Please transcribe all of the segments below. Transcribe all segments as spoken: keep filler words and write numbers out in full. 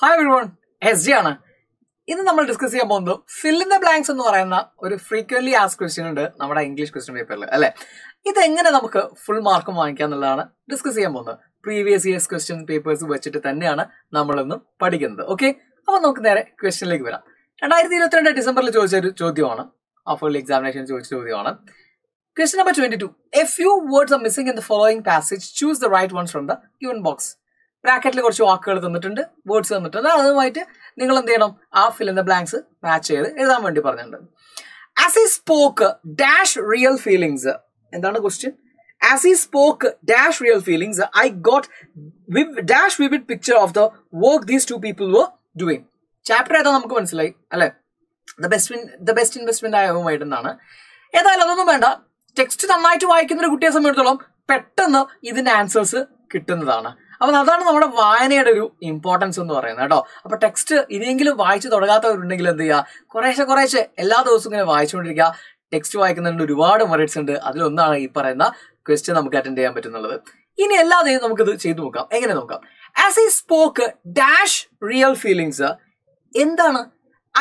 Hi everyone, S J ആണ്. ഇന്ന് നമ്മൾ ഡിസ്കസ് ചെയ്യാൻ പോകുന്നത് fill in the blanks എന്ന് പറയുന്ന ഒരു frequently asked question ഉണ്ട് നമ്മുടെ ഇംഗ്ലീഷ് ക്വസ്റ്റ്യൻ പേപ്പറിൽ അല്ലേ. ഇത് എങ്ങനെ നമുക്ക് ഫുൾ മാർക്ക് വാങ്ങിക്കാം എന്നുള്ളതാണ് ഡിസ്കസ് ചെയ്യാൻ പോകുന്നത്. പ്രീവിയസ് ഇയേഴ്സ് ക്വസ്റ്റ്യൻ പേപ്പേഴ്സ് വെച്ചിട്ട് തന്നെയാണ് നമ്മൾ ഇന്ന് പഠിക്കുന്നത്. ഓക്കേ, അപ്പോൾ നമുക്ക് നേരെ ക്വസ്റ്റ്യനിലേക്ക് വരാം. രണ്ടായിരത്തി ഇരുപത്തിരണ്ട് ഡിസംബറിൽ ചോദിച്ച ഒരു ചോദ്യമാണ്. ആ ഫുൾ എക്സാമിനേഷൻ ചോദിച്ച ചോദ്യമാണ്. Question number twenty-two. A few words are missing in the following passage. Choose the right ones from the given box. Bracket le korchu vaakkugal thannittunde, words thannittunde. Aduvayittu ningal endu cheyanam aa fill in the blanks match cheythu ezhuthaan vendi parnundu. As he spoke dash real feelings. Endana question? As he spoke dash real feelings, I got dash vivid picture of the work these two people were doing. Chapter edha namukku manasilayi alle. The best win, the best investment I ever made endana. Edayalum onnum venda. Text നന്നായിട്ട് വായിക്കുന്ന ഒരു കുട്ടിയെ സംബന്ധിച്ചിടത്തോളം പെട്ടെന്ന് ഇതിന്റെ answers കിട്ടുന്നതാണ്. അപ്പോൾ അതാണ് നമ്മുടെ വായനയുടെ ഒരു ഇമ്പോർട്ടൻസ് എന്ന് പറയുന്നത് കേട്ടോ. അപ്പോൾ ടെക്സ്റ്റ് ഇനിയെങ്കിലും വായിച്ചു തുടങ്ങാത്തവരുണ്ടെങ്കിൽ എന്ത് ചെയ്യുക, കുറേശ്ശെ കുറേശ്ശെ എല്ലാ ദിവസവും ഇങ്ങനെ വായിച്ചുകൊണ്ടിരിക്കുക. ടെക്സ്റ്റ് വായിക്കുന്നതിന് ഒരുപാട് മെറിറ്റ്സ് ഉണ്ട്. അതിലൊന്നാണ് ഈ പറയുന്ന ക്വസ്റ്റ്യൻ നമുക്ക് അറ്റൻഡ് ചെയ്യാൻ പറ്റുന്നുള്ളത്. ഇനി എല്ലാ ദിവസവും നമുക്കിത് ചെയ്തു നോക്കാം. എങ്ങനെ നോക്കാം? As he spoke dash real feelings. എന്താണ്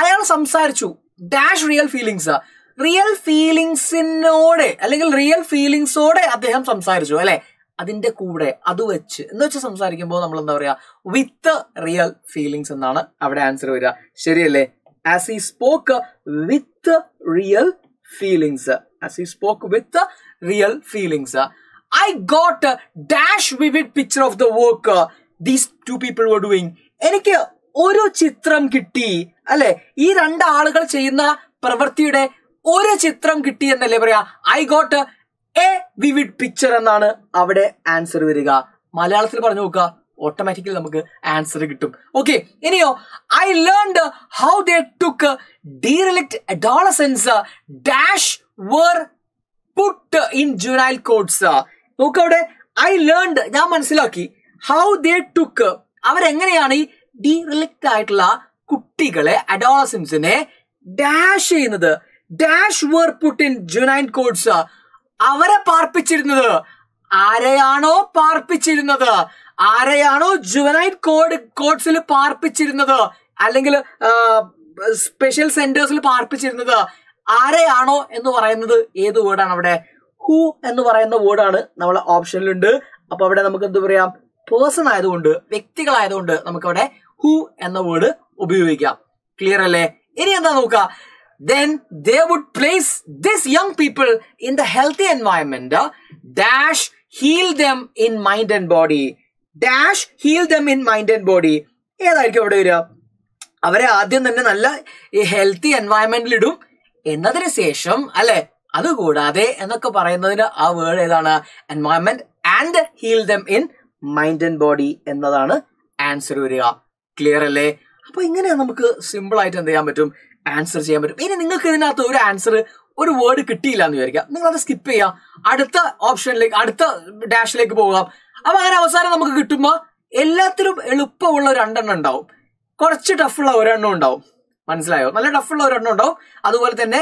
അയാൾ സംസാരിച്ചു ഡാഷ് റിയൽ ഫീലിങ്സ്? റിയൽ ഫീലിങ്സിനോടെ അല്ലെങ്കിൽ റിയൽ ഫീലിങ്സോടെ അദ്ദേഹം സംസാരിച്ചു അല്ലെ. അതിന്റെ കൂടെ അത് വെച്ച് എന്ന് വെച്ച് സംസാരിക്കുമ്പോൾ നമ്മൾ എന്താ പറയാ, വിത്ത് റിയൽ ഫീലിങ്സ് എന്നാണ് അവിടെ ആൻസർ വരിക. ശരിയല്ലേ? As he spoke with real feelings. As he spoke with real feelings. I got dash vivid picture of the work these two people were doing. എനിക്ക് ഒരു ചിത്രം കിട്ടി അല്ലെ, ഈ രണ്ടാളുകൾ ചെയ്യുന്ന പ്രവൃത്തിയുടെ ഒരു ചിത്രം കിട്ടി എന്നല്ലേ പറയാ. I got a vivid picture എന്നാണ് അവിടെ ആൻസർ വരിക. മലയാളത്തിൽ പറഞ്ഞു നോക്കുക, ഓട്ടോമാറ്റിക്കലി നമുക്ക് ആൻസർ കിട്ടും. ഓക്കെ, ഇനിയോ I learned how they took derelict adolescence dash were put in juvenile codes. നോക്കുക അവിടെ ഐ ലേൺഡ്, ഞാൻ മനസ്സിലാക്കി. ഹൗ ദേ ടുക്ക്, അവരെങ്ങനെയാണ് ഈ ഡീറെലിക്റ്റ് ആയിട്ടുള്ള കുട്ടികളെ അഡോളസൻസിനെ ഡാഷ് ചെയ്യുന്നത്. Dash were put in juvenile codes, അവരെ പാർപ്പിച്ചിരുന്നത് ആരെയാണോ പാർപ്പിച്ചിരുന്നത് ആരെയാണോ ജുവനൈൽ കോഡ് കോഡ്സിൽ പാർപ്പിച്ചിരുന്നത് അല്ലെങ്കിൽ സ്പെഷ്യൽ സെന്റേഴ്സിൽ പാർപ്പിച്ചിരുന്നത് ആരെയാണോ എന്ന് പറയുന്നത് ഏത് വേർഡാണ് അവിടെ? ഹൂ എന്ന് പറയുന്ന വേർഡാണ് നമ്മളെ ഓപ്ഷനിലുണ്ട്. അപ്പൊ അവിടെ നമുക്ക് എന്ത് പറയാം, പേഴ്സൺ ആയതുകൊണ്ട് വ്യക്തികളായതുകൊണ്ട് നമുക്കവിടെ ഹൂ എന്ന വേർഡ് ഉപയോഗിക്കാം. ക്ലിയർ അല്ലേ? ഇനി എന്താ നോക്കുക, then they would place this young people in the healthy environment uh, dash heal them in mind and body. Dash heal them in mind and body ഏതായിരിക്കും അവിടെ വരിക? അവരെ ആദ്യം തന്നെ നല്ല ഈ ഹെൽത്തി എൻവയൺമെന്റിലിടും എന്നതിന് ശേഷം അല്ലെ, അതുകൂടാതെ എന്നൊക്കെ പറയുന്നതിന് ആ വേർഡ് ഏതാണ്? Environment and heal them in mind and body എന്നതാണ് ആൻസർ വരിക. ക്ലിയർ അല്ലേ? അപ്പൊ ഇങ്ങനെയാണ് നമുക്ക് സിമ്പിൾ ആയിട്ട് എന്ത് ചെയ്യാൻ പറ്റും, ആൻസർ ചെയ്യാൻ പറ്റും. ഇനി നിങ്ങൾക്ക് ഇതിനകത്ത് ഒരു ആൻസർ ഒരു വേർഡ് കിട്ടിയില്ല എന്ന് വിചാരിക്കാം, നിങ്ങൾ അത് സ്കിപ്പ് ചെയ്യാം, അടുത്ത ഓപ്ഷനിലേക്ക് അടുത്ത ഡാഷിലേക്ക് പോകാം. അപ്പൊ അങ്ങനെ അവസാനം നമുക്ക് കിട്ടുമ്പോൾ എല്ലാത്തിലും എളുപ്പമുള്ള രണ്ടെണ്ണം ഉണ്ടാവും, കുറച്ച് ടഫുള്ള ഒരെണ്ണം ഉണ്ടാവും. മനസ്സിലായോ? നല്ല ടഫുള്ള ഒരെണ്ണം ഉണ്ടാവും, അതുപോലെ തന്നെ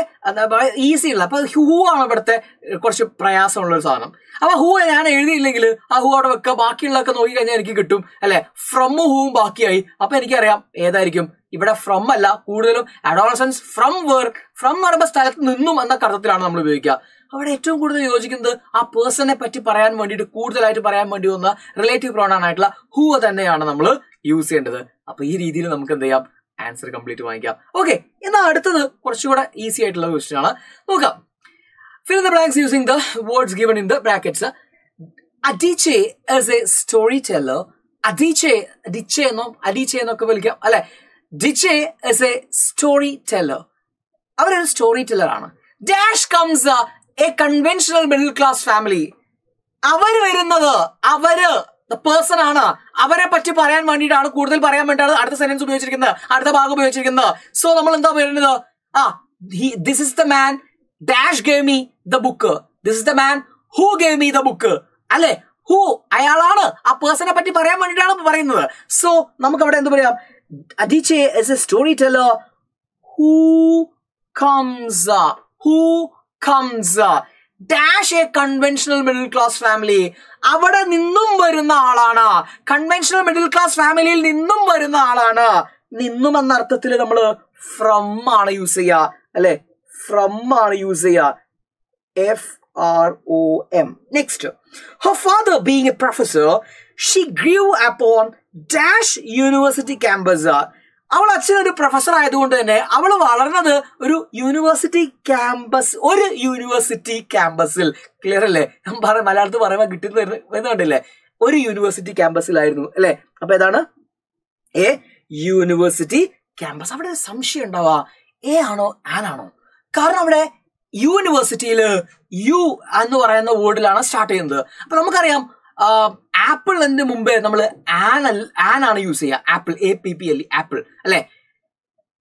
ഈസി ഉള്ള. അപ്പൊ ഹൂ ആണ് ഇവിടുത്തെ കുറച്ച് പ്രയാസമുള്ള ഒരു സാധനം. അപ്പൊ ഹൂ ഞാൻ എഴുതിയില്ലെങ്കിൽ ആ ഹൂ അവിടെ വെക്കുക, ബാക്കിയുള്ളതൊക്കെ നോക്കി കഴിഞ്ഞാൽ എനിക്ക് കിട്ടും അല്ലെ. ഫ്രം ഹൂവും ബാക്കിയായി. അപ്പൊ എനിക്കറിയാം ഏതായിരിക്കും ഇവിടെ ഫ്രം അല്ല, കൂടുതലും അഡോളസൻസ് ഫ്രം വേർ, ഫ്രം എന്ന് പറയുമ്പോൾ സ്ഥലത്ത് നിന്നും എന്ന അർത്ഥത്തിലാണ് നമ്മൾ ഉപയോഗിക്കുക. അവിടെ ഏറ്റവും കൂടുതൽ യോജിക്കുന്നത് ആ പേഴ്സണെ പറ്റി പറയാൻ വേണ്ടിയിട്ട് കൂടുതലായിട്ട് പറയാൻ വേണ്ടി വന്ന റിലേറ്റീവ് പ്രോണൗൺ ആയിട്ടുള്ള ഹൂ തന്നെയാണ് നമ്മൾ യൂസ് ചെയ്യേണ്ടത്. അപ്പൊ ഈ രീതിയിൽ നമുക്ക് എന്ത് ചെയ്യാം, ആൻസർ കംപ്ലീറ്റ് വാങ്ങിക്കാം. ഓക്കെ, എന്നാൽ അടുത്തത് കുറച്ചുകൂടെ ഈസി ആയിട്ടുള്ള ക്വസ്റ്റ്യൻ ആണ്. നോക്കാം, fill in the blanks using the words given in the brackets. Adiche as a storyteller. Adiche, Adiche എന്നോ Adiche എന്നൊക്കെ വിളിക്കാം അല്ലെ. Adiche as a storyteller, അവരൊരു സ്റ്റോറി ടെല്ലർ ആണ്. Dash comes a conventional middle class family. അവർ വരുന്നത് അവര് person ആണ്, അവരെ പറ്റി പറയാൻ വേണ്ടിയിട്ടാണ്, കൂടുതൽ പറയാൻ വേണ്ടിയാണ് അടുത്ത സെന്റൻസ് ഉപയോഗിച്ചിരിക്കുന്നത്, അടുത്ത ഭാഗം ഉപയോഗിച്ചിരിക്കുന്നത്. സോ നമ്മൾ എന്താ പറയുന്നത്, ആ this is the man dash gave me the book. This is the man who gave me the book അല്ലെ. ഹൂ അയാളാണ്, ആ പേഴ്സണെ പറ്റി പറയാൻ വേണ്ടിയിട്ടാണ് പറയുന്നത്. സോ നമുക്ക് അവിടെ എന്ത് പറയാം, Adiche is a storyteller who comes, who comes. dash a conventional middle class family. Avada ninnum varunna aalana. Conventional middle class family il ninnum varunna aalana. Ninnum enna arthathil nammal from aanu use cheya alle from aanu use cheya f r o m. Next, her father being a professor, she grew upon dash university campus. അവൾ അച്ഛൻ ഒരു professor ആയതുകൊണ്ട് തന്നെ അവൾ വളർന്നത് ഒരു university campus ഒരു university ക്യാമ്പസിൽ ക്ലിയർ അല്ലേ ഞാൻ പറയാ മലയാളത്തിൽ പറയുമ്പോൾ കിട്ടുന്നില്ല ഒരു യൂണിവേഴ്സിറ്റി ക്യാമ്പസിലായിരുന്നു അല്ലേ അപ്പോൾ ഇതാണ് എ യൂണിവേഴ്സിറ്റി ക്യാമ്പസ് അവിടെ സംശയം ഉണ്ടാവാ എ ആണോ ആൻ ആണോ കാരണം അവിടെ യൂണിവേഴ്സിറ്റിയിൽ യു എന്ന് പറയുന്ന വേർഡിലാണ് സ്റ്റാർട്ട് ചെയ്യുന്നത് അപ്പോൾ നമുക്കറിയാം Uh, apple and the Mumbai, nammal an an use cheya apple a p p l e apple alle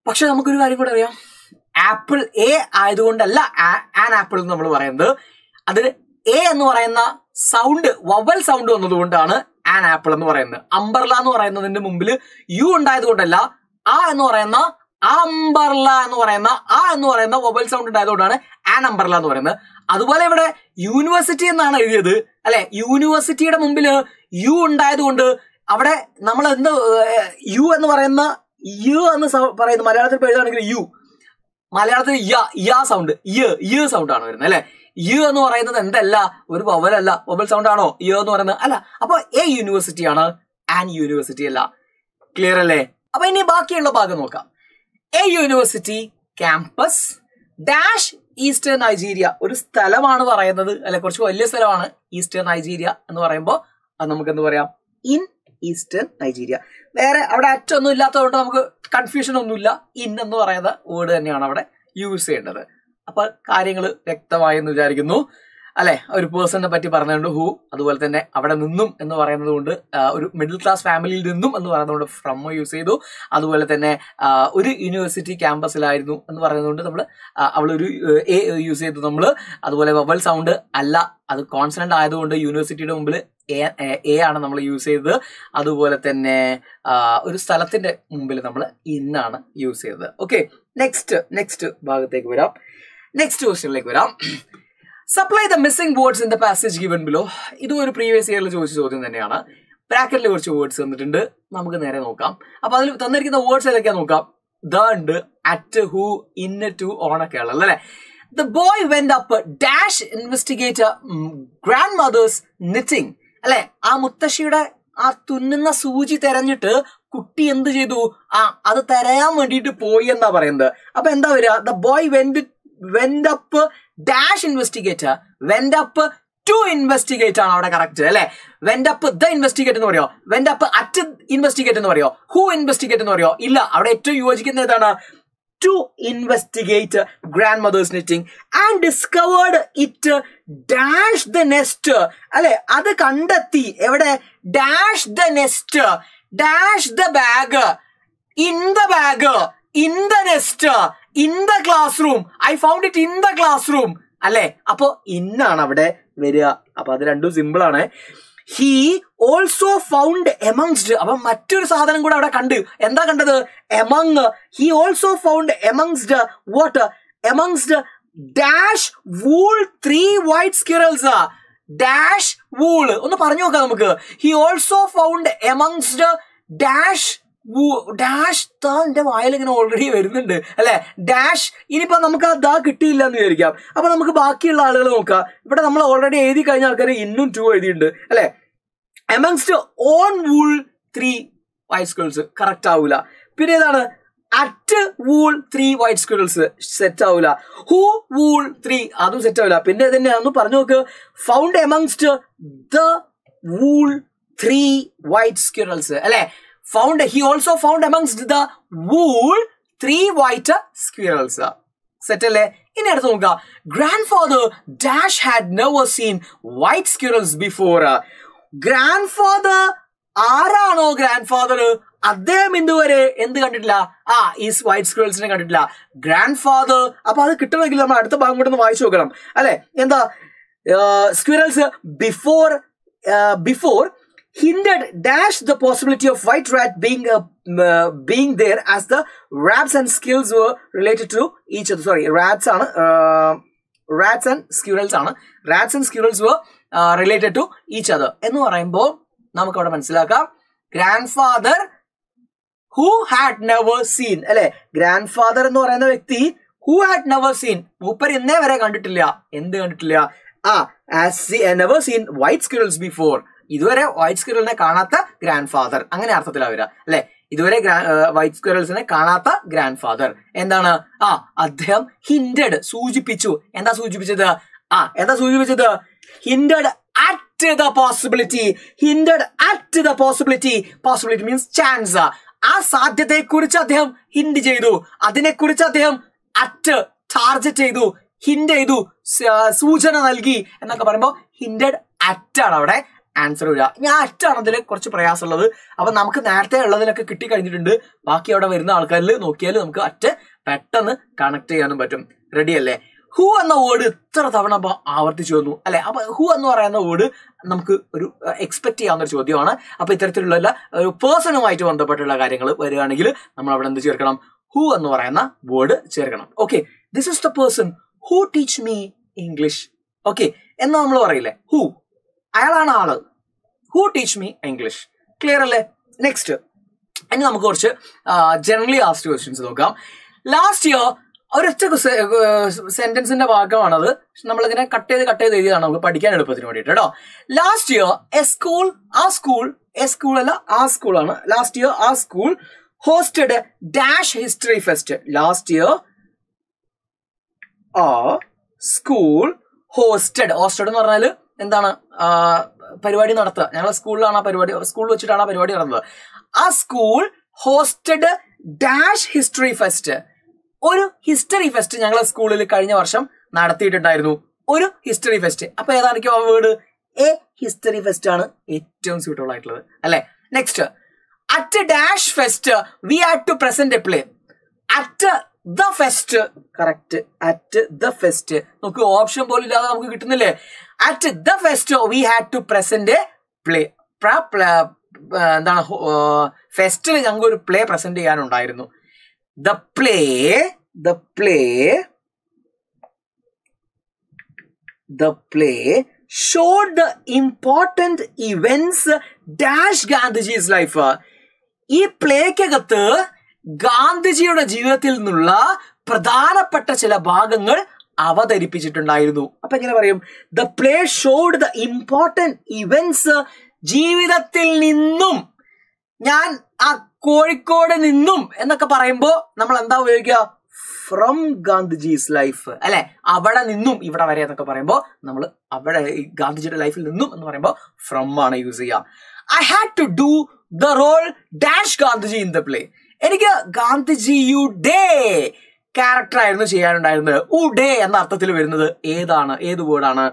pakshe namukku oru karyam kuda ariyam apple a aayidondalla an apple ennu nammal parayunnu adile a ennu parayna sound vowel sound vannadondana an apple ennu parayunnu umbrella ennu parayunnadinte mumbile u undayidondalla a ennu parayna umbrella ennu parayna a ennu parayna vowel sound undayidondana an umbrella ennu parayunnu അതുപോലെ ഇവിടെ university എന്നാണ് എഴുതിയത് അല്ലേ യൂണിവേഴ്സിറ്റിയുടെ മുമ്പിൽ U ഉണ്ടായതുകൊണ്ട് അവിടെ നമ്മൾ എന്ത് യു എന്ന് പറയുന്ന യു എന്ന് പറയുന്നത് മലയാളത്തിൽ എഴുതാണെങ്കിൽ യു മലയാളത്തിൽ യ യ സൗണ്ട് യ യ സൗണ്ട് ആണ് വരുന്നത് അല്ലേ യു എന്ന് പറയുന്നത് എന്തല്ല ഒരു വവൽ അല്ല വവൽ സൗണ്ട് ആണോ യ എന്ന് പറയുന്നത് അല്ല അപ്പോൾ എ യൂണിവേഴ്സിറ്റി ആണ് ആൻ യൂണിവേഴ്സിറ്റി അല്ല ക്ലിയർ അല്ലേ അപ്പോൾ ഇനി ബാക്കിയുള്ള ഭാഗം നോക്കാം a university campus dash Eastern Nigeria. Oru sthalamanu parayunnathu alle korchu valiya sthalamanu Eastern Nigeria ennu parayumbo adu namukku endu parayam in Eastern Nigeria. Vere avade at onnu illathathondu namukku confusion onnu illa in ennu parayana word thaneyana avade use cheyendathu. Appo karyangalu vyaktamayi ennu vicharikkunnu alle oru person ne patti parayunnu who adupole thanne avade ninnum ennu parayunnathukondu oru middle class family il ninnum ennu parayunnathukondu from use cheyidu adupole thanne oru university campus il aayirunnu ennu parayunnathukondu nammal avul oru a use cheyidu nammal adupole vowel sound alla adu consonant aayidondu university ide mumbile a ആണ് നമ്മൾ use ചെയ്തത് അതുപോലെ തന്നെ ഒരു സ്ഥലത്തിന്റെ മുമ്പിൽ നമ്മൾ ഇന്നാണ് യൂസ് ചെയ്തത് ഓക്കേ നെക്സ്റ്റ് നെക്സ്റ്റ് ഭാഗത്തേക്ക് വരാം നെക്സ്റ്റ് ക്വസ്റ്റ്യനിലേക്ക് വരാം Supply the missing words in the passage given below. Idu oru previous year il choichu chodyam thaneyana. Bracket il korchu words thannittund. Namukku nere nokkam. Appo adil thannirikkuna words edakya nokkam. The and at who in to on okke alla alle. The boy went up dash investigator grandmother's knitting. Alle aa muttashiyude aa thunnuna sooji theranjittu കുട്ടി എന്തു ചെയ്തു ആ അത് തരയാൻ വേണ്ടിട്ട് പോയി എന്നാ പറയുന്നത്. അപ്പോൾ എന്താ വരിക? The boy went went up dash investigator went up to investigate ആണ് അവിടെ കറക്റ്റ് അല്ലേ went up the investigator എന്ന് പറയോ went up at investigate എന്ന് പറയോ who investigate എന്ന് പറയോ ഇല്ല അവിടെ ഏറ്റവും യോജിക്കുന്ന ഏതാണ് to investigate grandmother's knitting and discovered it dash the nest അല്ലേ അത് കണ്ടെത്തി എവിടെ dash the nest dash the bag in the bag in the nest in the classroom I found it in the classroom alle appo innana avade veriya appo adu rendu simple aanu he also found amongst appo mattoru sadhanam kuda avade kandu endha kandathu among he also found amongst what amongst dash wool three white squirrels dash wool onnu paranju nokka namukku he also found amongst dash dash താ എന്റെ വായിലിങ്ങനെ already വരുന്നുണ്ട് അല്ലെ dash ഇനിയിപ്പോ നമുക്ക് ആ ദാ കിട്ടിയില്ല എന്ന് വിചാരിക്കാം അപ്പൊ നമുക്ക് ബാക്കിയുള്ള ആളുകൾ നോക്കാം ഇവിടെ നമ്മൾ ഓൾറെഡി എഴുതി കഴിഞ്ഞ ആൾക്കാർ ഇന്നും ടു എഴുതിയിട്ടുണ്ട് അല്ലെ amongst on wool three white squares correct ആവൂല പിന്നെ ഏതാണ് at wool three white squares set ആവൂല ഹൂ വൂൾ ത്രീ അതും സെറ്റ് ആവില്ല പിന്നെ തന്നെയാണെന്ന് പറഞ്ഞു നോക്ക് found amongst the wool three white squares അല്ലെ found he also found amongst the wool three white squirrels settle in adunga grandfather dash had never seen white squirrels before grandfather ആരാണോ grandfather അദ്ദേഹം ഇതുവരെ എന്ത് കണ്ടിട്ടില്ല ആ ഈ വൈറ്റ് സ്ക്വയർസിനെ കണ്ടിട്ടില്ല grandfather അപ്പോൾ അത് കിട്ടണമെങ്കിൽ നമ്മൾ അടുത്ത ഭാഗം കൂടി ഒന്ന് വായിച്ചു നോക്കണം അല്ലേ എന്താ squares before uh, before hinted dash the possibility of white rat being uh, uh, being there as the rats and squirrels were related to each other sorry rats ആണ് rats and squirrels are. Rats and squirrels were uh, related to each other. Ennu parayumbo, namakku avada manasilakka. Grandfather who had never seen. Alle, grandfather ennu parayna vyakti who had never seen. Upper inne vare kandittilla. Endu kandittilla. Ah, as see, I never seen white squirrels before. Iduvare white squirrel ne kanatha grandfather. Angane arthathila vera. Alle, Iduvare uh, white squirrels ne kanatha grandfather. Endana ah, adhyam hinted soojipichu. Endha soojipichada ah, endha soojipichada hinted at the possibility. Hinted at the possibility. Possibility means chance. Ah, sadhyathaye kurichu adhyam hint cheyidu. Adine kurichu adhyam at target cheyidu. Hint cheyidu. Soojana nalgi ennokke parayumbo hinted at aanu avade. Answer will be at another Korch Prayasal, Avanamka Nata, Lana Kitty, Baki out of Irna Alkal, Nokiel, Kat, Pattern, Connected on the bottom. Ready Alle. Who on the word Taravana our Tichonu? Alle, who on the word Namku expect on the Chodiana, a Petrilla, a person who might want the Patella Garingal, very angular, Namavan the Jerkanam. Who on the Rana word Jerkanam? Okay, this is the person who teach me English. Okay, and Namla who? Ayalana who teach me English? Clear alle? Next. And uh, generally asked questions. Last year, a sentence in the last year, a school, our school, a school, our school, last year, our school hosted a dash history fest. Last year, our school hosted, hosted, Uh, Perivadi Nartha, Nala School on a Perivadi, School which on a Perivadi Nartha. A school hosted dash history fest. Or history fest in Nala School Karina Varsham, Narthi Dirnu. Or history fest. A Payanaki word a history fest on it turns you to light level. Next, at a dash fest, we had to present a play. At the fest, correct, at the fest. Look, option bolila. At the fest, we had to present a play. Pra, pra, uh, fest, we had to play present. The play, the play, the play showed the important events dash Gandhiji's life. This play is ഗാന്ധിജിയുടെ ജീവിതത്തിൽ നിന്നുള്ള പ്രധാനപ്പെട്ട ചില ഭാഗങ്ങൾ അവതരിപ്പിച്ചിട്ടുണ്ടായിരുന്നു. അപ്പോൾ എങ്ങനെ പറയും? The play showed the important events ജീവിതത്തിൽ നിന്നും ഞാൻ ആ കോഴിക്കോട് നിന്നും എന്നൊക്കെ പറയുമ്പോൾ നമ്മൾ എന്താ ഉപയോഗിക്കുക? From Gandhiji's life. അല്ലേ? അവിടെ നിന്നും ഇവിടെ വരെ എന്നൊക്കെ പറയുമ്പോൾ നമ്മൾ അവിടെ ഗാന്ധിജിയുടെ ലൈഫിൽ നിന്നും എന്ന് പറയുമ്പോൾ from ആണ് യൂസ് ചെയ്യുക. I had to do the role dash Gandhiji in the play. Gandhiji-ude character ആയിരുന്നു ചെയ്യാനുണ്ടായിരുന്നത്. ഉഡേ എന്ന അർത്ഥത്തിൽ വരുന്നത് ഏതാണ്? ഏത് വേർഡ് ആണ്?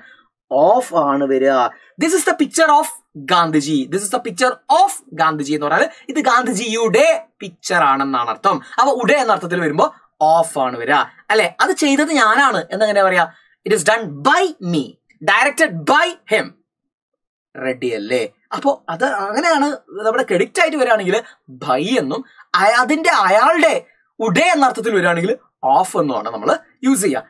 ഓഫ് ആണ് വരിക. This is the picture of Gandhiji. This is the picture of Gandhiji എന്ന് പറഞ്ഞാൽ ഇത് ഗാന്ധിജിയുടെ പിക്ചർ ആണെന്നാണ് അർത്ഥം. അപ്പോൾ ഉഡേ എന്ന അർത്ഥത്തിൽ വരുമ്പോൾ ഓഫ് ആണ് വരിക. അല്ലേ? അത് ചെയ്തത് ഞാനാണ് എന്നങ്ങനെ പറയാ. It is done by me. Directed by him. Ready അല്ലേ? അപ്പോൾ അത് അങ്ങനെയാണ് നമ്മുടെ ക്രെഡിറ്റ് ആയിട്ട് വരാണെങ്കിൽ ബൈ എന്നും അതിന്റെ അയാളുടെ ഉഡേ എന്ന അർത്ഥത്തിൽ വരാണെങ്കിൽ ഓഫ് എന്നാണ് നമ്മൾ യൂസ് ചെയ്യുക.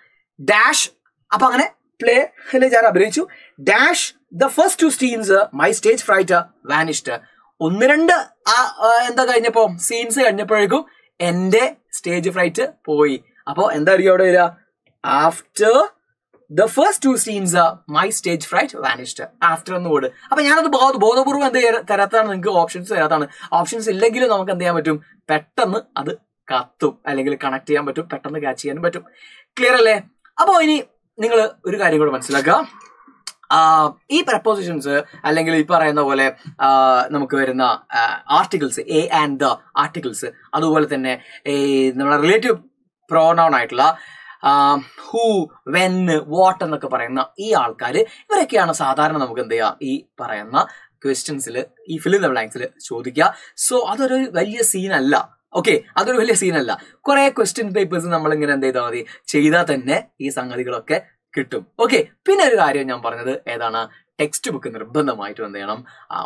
ഡാഷ് അപ്പോൾ അങ്ങനെ പ്ലേ ഹെല ഞാൻ അഭിനയിച്ചു. Dash the first two scenes my stage fright vanished. ഒന്ന് രണ്ട് എന്താ കഴിഞ്ഞപ്പോൾ സീൻസ് കഴിഞ്ഞപ്പോഴേക്കും എൻ്റെ സ്റ്റേജ് ഫ്രൈറ്റ് പോയി. അപ്പോൾ എന്താ അറിയാം അവിടെ വരിക? After the first two scenes are my stage fright vanished after the word. Appo yanadu bodu bodapurvam endu therathana ninge options therathana options illengil namukku endu cheyan pattum pettannu adu kattum allengil connect cheyan pattum pettannu catch cheyan pattum. Clear alle? Appo ini ningal oru karyam kodu manasilakka. Uh, ee prepositions allengil ee parayana pole namukku varuna articles a and the articles adu pole thanne ee nammude relative pronoun aayittulla Um, who, when, what and the E alkali, Verekiana Sadar and Mugandea, E Parana, questions, E fill in the blanks, Chodika. So other value seen Allah. Okay, other value seen Allah. Correct question papers in the Malangan and the Chida Tene, E Sangadiloke, Kitum. Okay, Pinari Namparana, Edana, textbook in the Banamite on the Anam,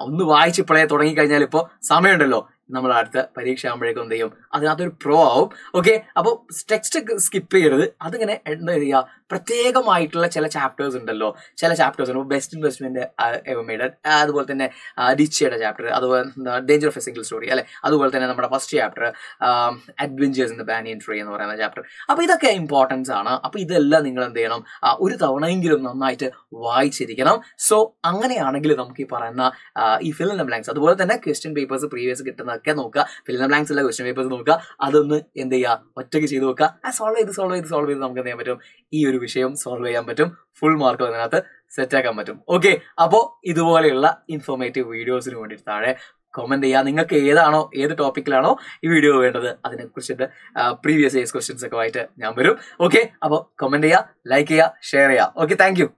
Unduai Chipre, Toranka Jalipo, Samandalo. Namalata, Parisha American, the other proverb. Okay, about text skip period, other than പ്രത്യേകമായിട്ടുള്ള ചില chapters ഉണ്ടല്ലോ, ചില chapters ഉണ്ട്. Best investment ever made, അതുപോലെ തന്നെ റിച്ചിയുടെ chapter, അതുപോലെ danger of a single story അല്ലെ, അതുപോലെ തന്നെ നമ്മുടെ first chapter adventures in the banyan tree എന്ന് പറയുന്ന ചാപ്റ്റർ. അപ്പോൾ ഇതൊക്കെ ഇമ്പോർട്ടൻസ് ആണ്. അപ്പോൾ ഇതെല്ലാം നിങ്ങൾ എന്ത് ചെയ്യണം, ഒരു തവണയെങ്കിലും നന്നായിട്ട് വായിച്ചിരിക്കണം. സോ അങ്ങനെയാണെങ്കിൽ നമുക്ക് ഈ പറയുന്ന ഈ ഫിൽ ഇൻ ദ ബ്ലാങ്ക്സ്, അതുപോലെ തന്നെ ക്വസ്റ്റ്യൻ പേപ്പേഴ്സ് പ്രീവിയസ് കിട്ടുന്നതൊക്കെ നോക്കുക, ഫിൽ ഇൻ ദ ബ്ലാങ്ക്സ് ഉള്ള ക്വസ്റ്റ്യൻ പേപ്പേഴ്സ് നോക്കുക, അതൊന്ന് എന്ത് ചെയ്യുക, ഒറ്റയ്ക്ക് ചെയ്ത് നോക്കുക. ആ സോൾവ് ചെയ്ത് സോൾവ് ചെയ്ത് സോൾവ് ചെയ്ത് നമുക്ക് എന്ത് ചെയ്യാൻ പറ്റും, ഈ ഒരു വിഷയം സോൾവ് ചെയ്യാൻ പറ്റും, ഫുൾ മാർക്ക് അതിനകത്ത് സെറ്റാക്കാൻ പറ്റും. ഓക്കെ, അപ്പോൾ ഇതുപോലെയുള്ള ഇൻഫോർമേറ്റീവ് വീഡിയോസിന് വേണ്ടിയിട്ട് താഴെ കമൻറ്റ് ചെയ്യുക. നിങ്ങൾക്ക് ഏതാണോ, ഏത് ടോപ്പിക്കിലാണോ ഈ വീഡിയോ വേണ്ടത്, അതിനെക്കുറിച്ചിട്ട് പ്രീവിയസ് ക്വസ്റ്റ്യൻസ് ഒക്കെ ആയിട്ട് ഞാൻ വരും. ഓക്കെ, അപ്പോൾ കമൻറ്റ് ചെയ്യുക, ലൈക്ക് ചെയ്യുക, ഷെയർ ചെയ്യുക. Okay, thank U.